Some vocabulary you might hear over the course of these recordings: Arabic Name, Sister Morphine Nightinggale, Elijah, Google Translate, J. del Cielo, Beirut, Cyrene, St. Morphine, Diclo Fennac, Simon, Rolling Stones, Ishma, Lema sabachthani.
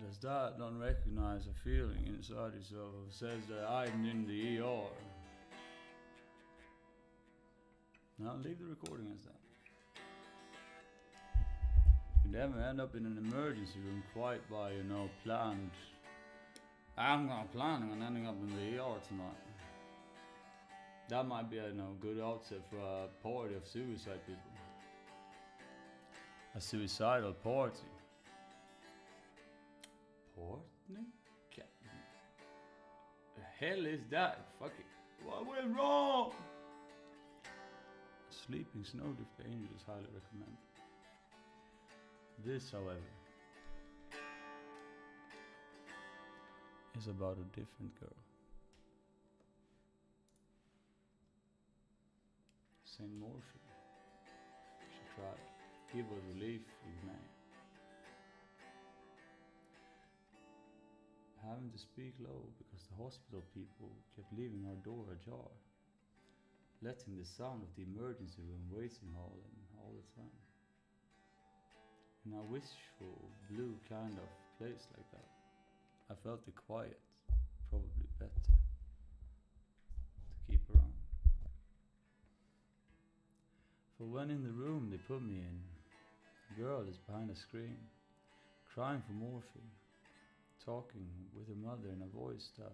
Does that not recognize a feeling inside yourself that says that I'm in the ER? Now leave the recording as that. You never end up in an emergency room quite by, you know, planned. I'm not planning on ending up in the ER tonight. That might be a, you know, good outset for a party of suicide people. A suicidal party. Portney? The hell is that? Fuck it. What went wrong? Sleeping Snowdrift Angel is highly recommended. This, however, is about a different girl. Sister Morphine. She cried. Give her relief, you may. Having to speak low because the hospital people kept leaving our door ajar, letting the sound of the emergency room waiting hall in all the time. In a wishful blue kind of place like that, I felt the quiet probably better to keep around. For when in the room they put me in, the girl is behind a screen, crying for morphine, talking with her mother in a voice that,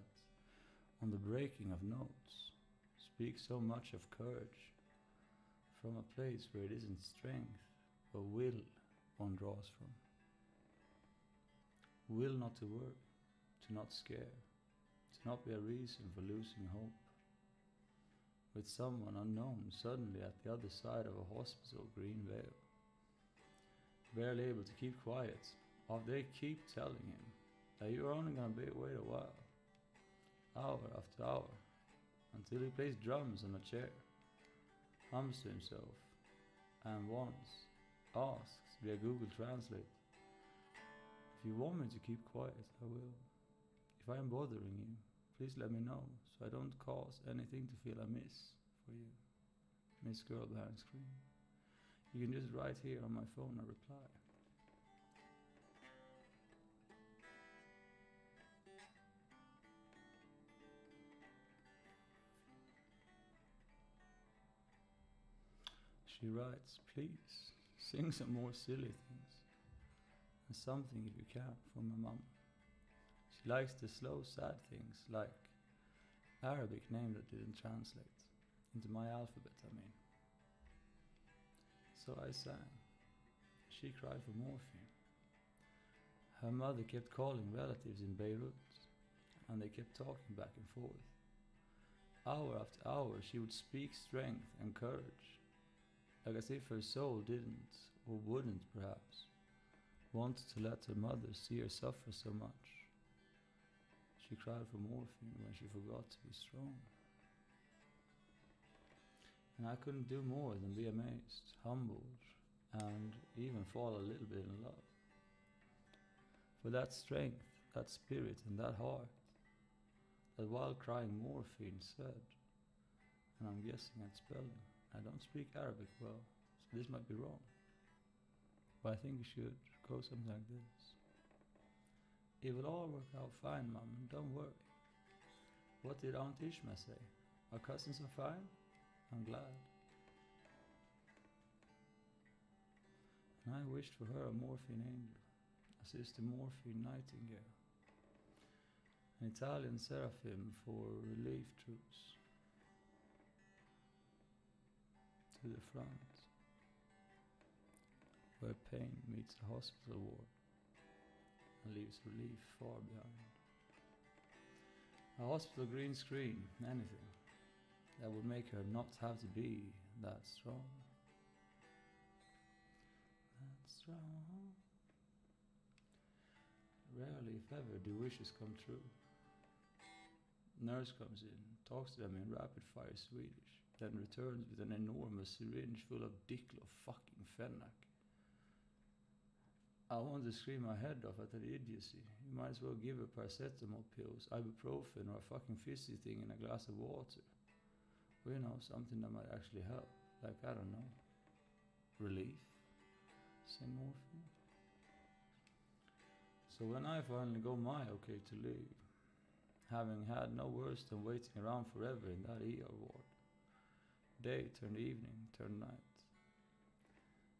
on the breaking of notes, speaks so much of courage, from a place where it isn't strength, but will one draws from. Will not to worry, to not scare, to not be a reason for losing hope. With someone unknown suddenly at the other side of a hospital green veil, barely able to keep quiet, or they keep telling him, that you're only gonna be away a while, hour after hour, until he plays drums on a chair, hums to himself, and once asks via Google Translate, if you want me to keep quiet, I will. If I'm bothering you, please let me know, so I don't cause anything to feel amiss for you, Miss Girl Behind Screen. You can just write here on my phone a reply. She writes, please, sing some more silly things, and something if you can for my mum. She likes the slow, sad things, like Arabic name that didn't translate, into my alphabet, I mean. So I sang. She cried for morphine. Her mother kept calling relatives in Beirut, and they kept talking back and forth. Hour after hour, she would speak strength and courage, like as if her soul didn't, or wouldn't perhaps, want to let her mother see her suffer so much. She cried for morphine when she forgot to be strong. And I couldn't do more than be amazed, humbled, and even fall a little bit in love. For that strength, that spirit, and that heart, that while crying morphine said, and I'm guessing at spelling, I don't speak Arabic well, so this might be wrong. But I think it should go something like this. It will all work out fine, Mum, don't worry. What did Aunt Ishma say? Our cousins are fine? I'm glad. And I wished for her a morphine angel, a Sister Morphine Nightingale, an Italian seraphim for relief troops. To the front, where pain meets the hospital ward and leaves relief far behind. A hospital green screen, anything, that would make her not have to be that strong. That strong. Rarely, if ever, do wishes come true. Nurse comes in, talks to them in rapid-fire Swedish, then returns with an enormous syringe full of Diclo fucking Fennac. I want to scream my head off at that idiocy. You might as well give her paracetamol pills, ibuprofen, or a fucking fizzy thing in a glass of water. you know, something that might actually help. Like, I don't know, relief, Sister Morphine. So when I finally got my okay to leave, having had no worse than waiting around forever in that ER ward, day turned evening, turned night,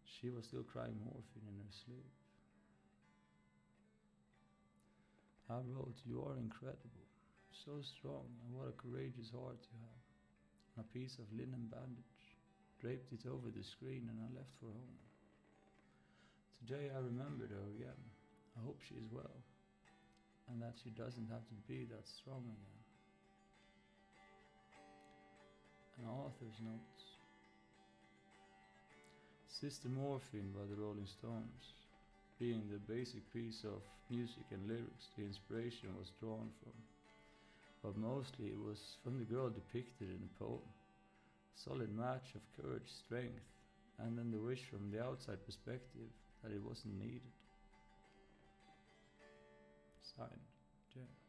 she was still crying morphine in her sleep. I wrote, "You are incredible, so strong, and what a courageous heart you have." On a piece of linen bandage, draped it over the screen, and I left for home. Today I remembered her again. I hope she is well, and that she doesn't have to be that strong again. An author's notes. Sister Morphine by the Rolling Stones, being the basic piece of music and lyrics the inspiration was drawn from, but mostly it was from the girl depicted in the poem. A solid match of courage, strength, and then the wish from the outside perspective that it wasn't needed. Signed, J.